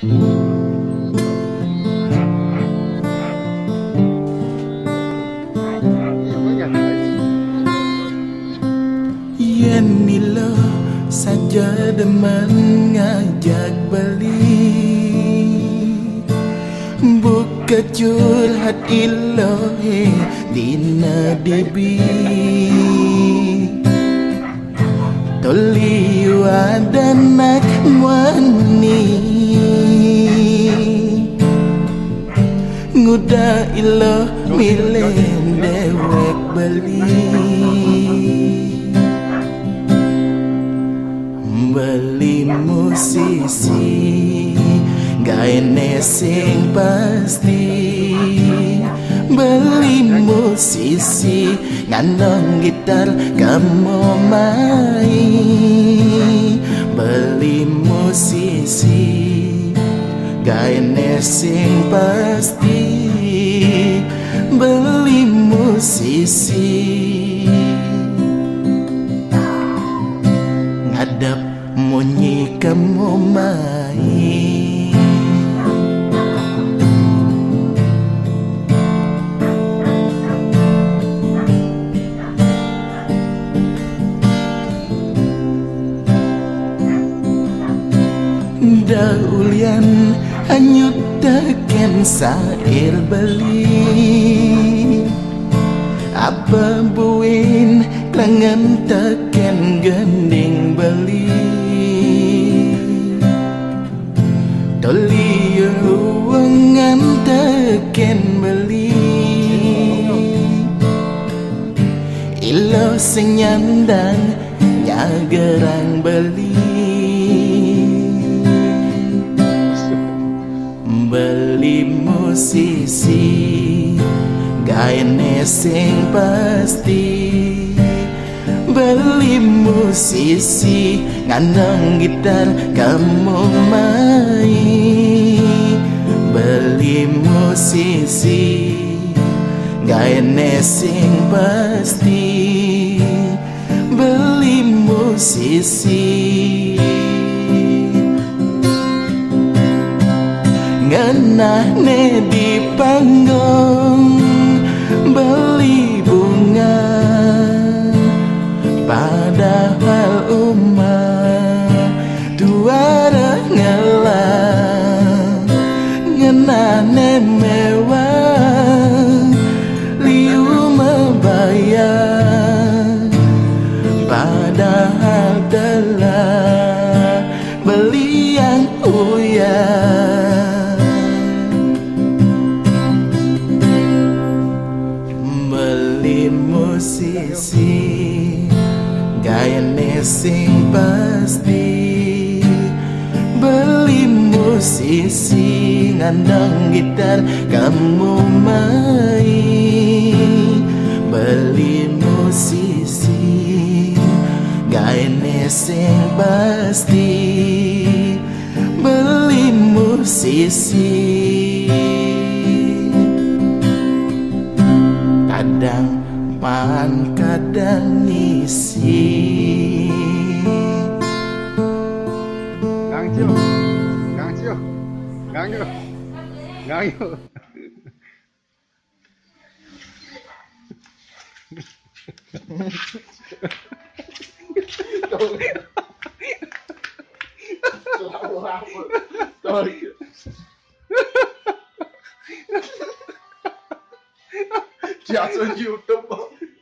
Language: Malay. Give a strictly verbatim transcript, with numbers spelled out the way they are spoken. Yen mila saja demen ngajak beli, buka curhat ilohe dina debi. Toliu adanak wani nguda ilo milen dewek beli. Beli musisi gaene sing pasti, beli musisi nganong gitar kamu main. Beli musisi gaene sing pasti, beli musisi ngadap munyi kamu main. Daulian hanyut taken sair beli, apa buin klangan taken gending beli. Toli ruangan taken beli, ilo senyandang nyagerang beli. Beli musisi gaene sing pasti, beli musisi nganong gitar kamu main. Beli musisi gaene sing pasti, beli musisi ngenahne di panggung. Beli bunga padahal umat tuara ngelah, ngenahne mewah liu membayar padahal telah beli yang uyah. Musisi gaene sing pasti, beli musisi ngandang gitar kamu main. Beli musisi gaene sing pasti, beli musisi kadang man kadang isi. Kang Cio, Kang Cio, Kang Cio, Kang Cio. Just on YouTube.